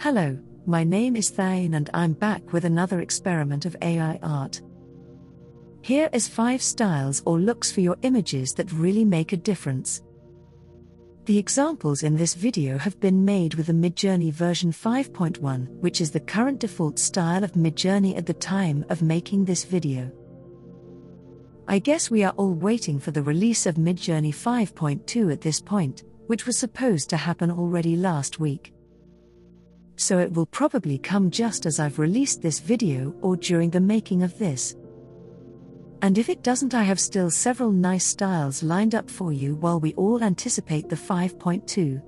Hello, my name is Thane and I'm back with another experiment of AI art. Here is 5 styles or looks for your images that really make a difference. The examples in this video have been made with the Midjourney version 5.1, which is the current default style of Midjourney at the time of making this video. I guess we are all waiting for the release of Midjourney 5.2 at this point, which was supposed to happen already last week. So it will probably come just as I've released this video or during the making of this. And if it doesn't, I have still several nice styles lined up for you while we all anticipate the 5.2.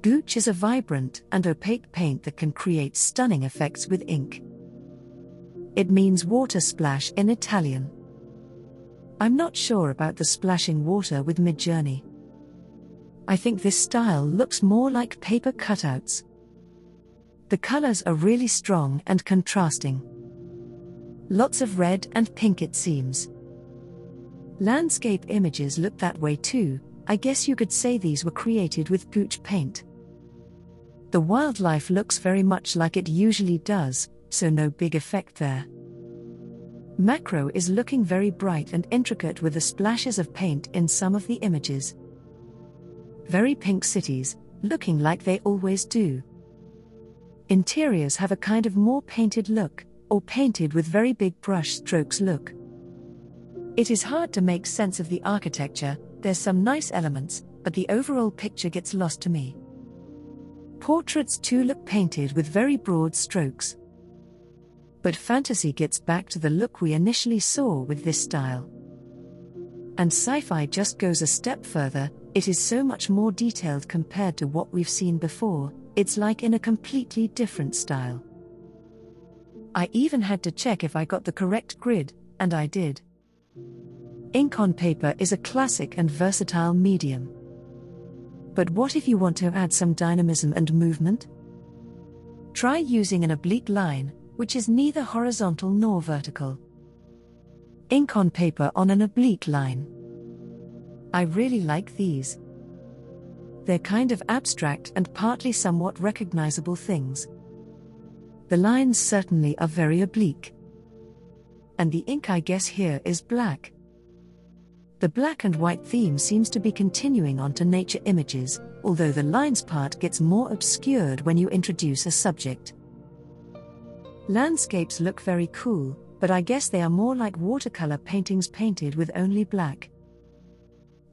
Gouache is a vibrant and opaque paint that can create stunning effects with ink. It means water splash in Italian. I'm not sure about the splashing water with Midjourney. I think this style looks more like paper cutouts. The colors are really strong and contrasting. Lots of red and pink, it seems. Landscape images look that way too. I guess you could say these were created with Gouache paint. The wildlife looks very much like it usually does, so no big effect there. Macro is looking very bright and intricate with the splashes of paint in some of the images. Very pink cities, looking like they always do. Interiors have a kind of more painted look, or painted with very big brush strokes look. It is hard to make sense of the architecture. There's some nice elements, but the overall picture gets lost to me. Portraits too look painted with very broad strokes. But fantasy gets back to the look we initially saw with this style. And sci-fi just goes a step further. It is so much more detailed compared to what we've seen before. It's like in a completely different style. I even had to check if I got the correct grid, and I did. Ink on paper is a classic and versatile medium. But what if you want to add some dynamism and movement? Try using an oblique line, which is neither horizontal nor vertical. Ink on paper on an oblique line. I really like these. They're kind of abstract and partly somewhat recognizable things. The lines certainly are very oblique. And the ink, I guess, here is black. The black and white theme seems to be continuing onto nature images, although the lines part gets more obscured when you introduce a subject. Landscapes look very cool, but I guess they are more like watercolor paintings painted with only black.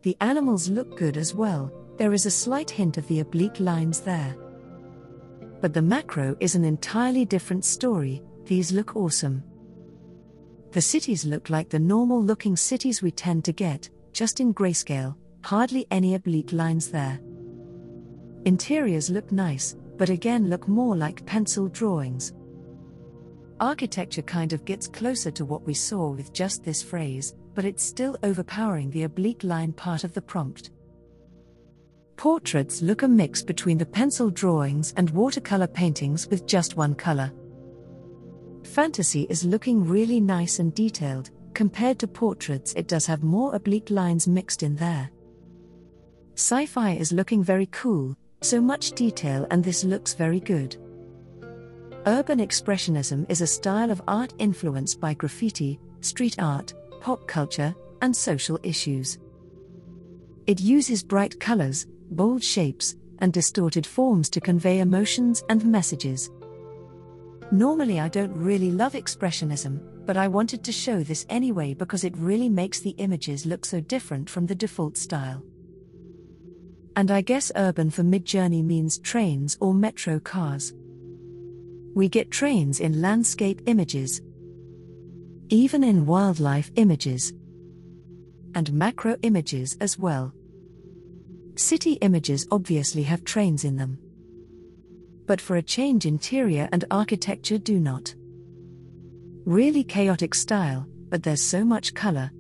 The animals look good as well. There is a slight hint of the oblique lines there. But the macro is an entirely different story. These look awesome. The cities look like the normal looking cities we tend to get, just in grayscale, hardly any oblique lines there. Interiors look nice, but again look more like pencil drawings. Architecture kind of gets closer to what we saw with just this phrase, but it's still overpowering the oblique line part of the prompt. Portraits look a mix between the pencil drawings and watercolor paintings with just one color. Fantasy is looking really nice and detailed. Compared to portraits, it does have more oblique lines mixed in there. Sci-fi is looking very cool, so much detail, and this looks very good. Urban Expressionism is a style of art influenced by graffiti, street art, pop culture, and social issues. It uses bright colors, bold shapes, and distorted forms to convey emotions and messages. Normally, I don't really love expressionism, but I wanted to show this anyway because it really makes the images look so different from the default style. And I guess urban for Midjourney means trains or metro cars. We get trains in landscape images, even in wildlife images, and macro images as well. City images obviously have trains in them. But for a change, interior and architecture do not. Really chaotic style, but there's so much color.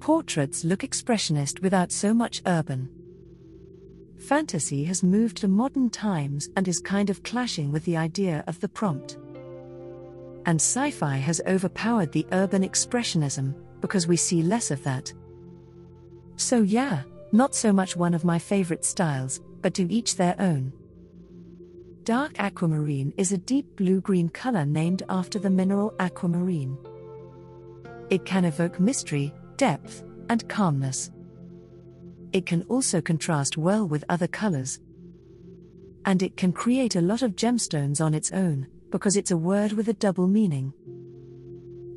Portraits look expressionist without so much urban. Fantasy has moved to modern times and is kind of clashing with the idea of the prompt. And sci-fi has overpowered the urban expressionism, because we see less of that. So yeah. Not so much one of my favorite styles, but to each their own. Dark aquamarine is a deep blue-green color named after the mineral aquamarine. It can evoke mystery, depth, and calmness. It can also contrast well with other colors. And it can create a lot of gemstones on its own, because it's a word with a double meaning.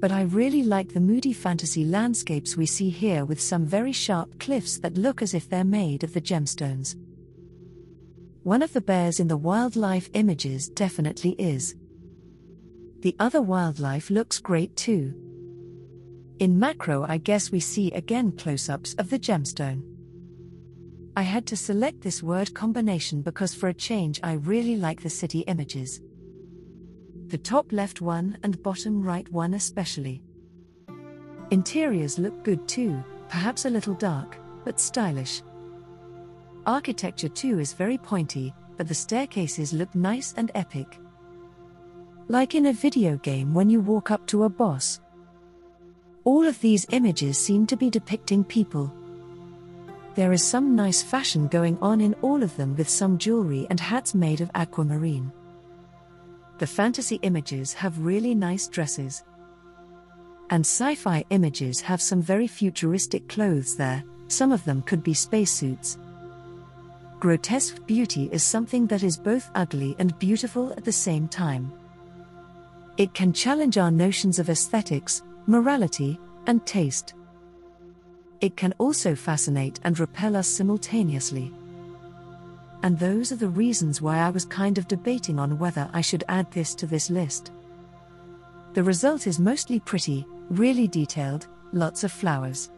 But I really like the moody fantasy landscapes we see here with some very sharp cliffs that look as if they're made of the gemstones. One of the bears in the wildlife images definitely is. The other wildlife looks great too. In Macro, I guess we see again close-ups of the gemstone. I had to select this word combination because for a change I really like the city images. The top left one and bottom right one especially. Interiors look good too, perhaps a little dark, but stylish. Architecture too is very pointy, but the staircases look nice and epic. Like in a video game when you walk up to a boss. All of these images seem to be depicting people. There is some nice fashion going on in all of them with some jewelry and hats made of aquamarine. The fantasy images have really nice dresses. And sci-fi images have some very futuristic clothes there, some of them could be spacesuits. Grotesque beauty is something that is both ugly and beautiful at the same time. It can challenge our notions of aesthetics, morality, and taste. It can also fascinate and repel us simultaneously. And those are the reasons why I was kind of debating on whether I should add this to this list. The result is mostly pretty, really detailed, lots of flowers.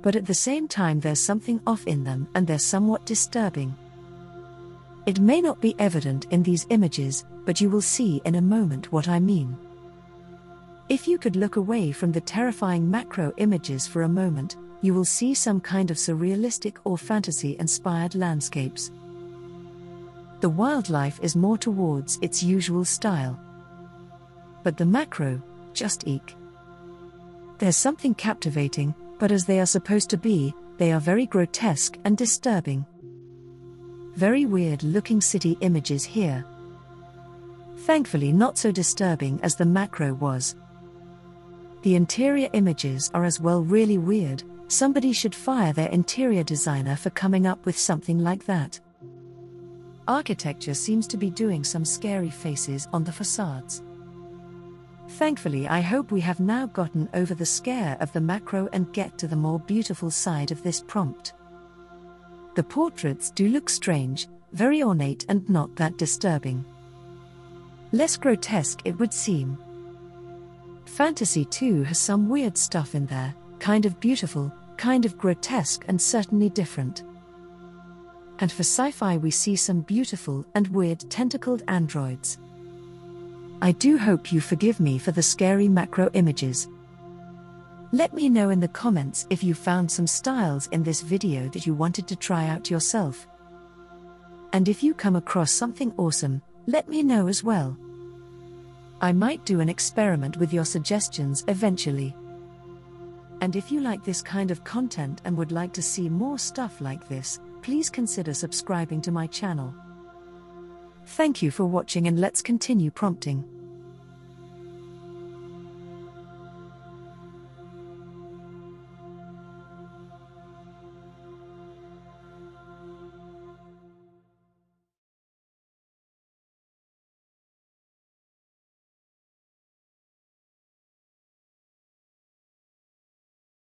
But at the same time there's something off in them and they're somewhat disturbing. It may not be evident in these images, but you will see in a moment what I mean. If you could look away from the terrifying Macro images for a moment, you will see some kind of surrealistic or fantasy-inspired landscapes. The wildlife is more towards its usual style. But the Macro, just eek. There's something captivating, but as they are supposed to be, they are very grotesque and disturbing. Very weird-looking city images here. Thankfully not so disturbing as the Macro was. The interior images are as well really weird, somebody should fire their interior designer for coming up with something like that. Architecture seems to be doing some scary faces on the facades. Thankfully, I hope we have now gotten over the scare of the Macro and get to the more beautiful side of this prompt. The portraits do look strange, very ornate and not that disturbing. Less grotesque it would seem. Fantasy too has some weird stuff in there, kind of beautiful, kind of grotesque and certainly different. And for sci-fi we see some beautiful and weird tentacled androids. I do hope you forgive me for the scary Macro images. Let me know in the comments if you found some styles in this video that you wanted to try out yourself. And if you come across something awesome, let me know as well. I might do an experiment with your suggestions eventually. And if you like this kind of content and would like to see more stuff like this, please consider subscribing to my channel. Thank you for watching and let's continue prompting.